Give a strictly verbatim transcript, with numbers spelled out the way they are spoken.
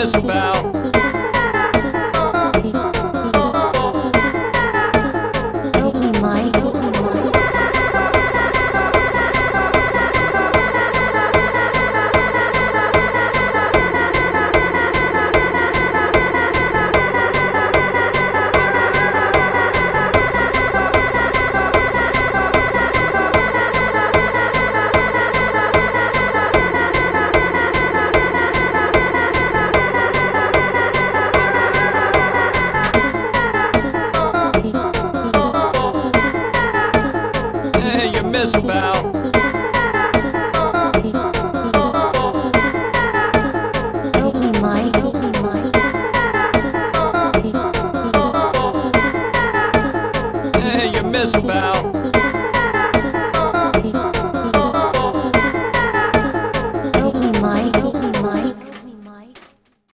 this about? About hey, you miss about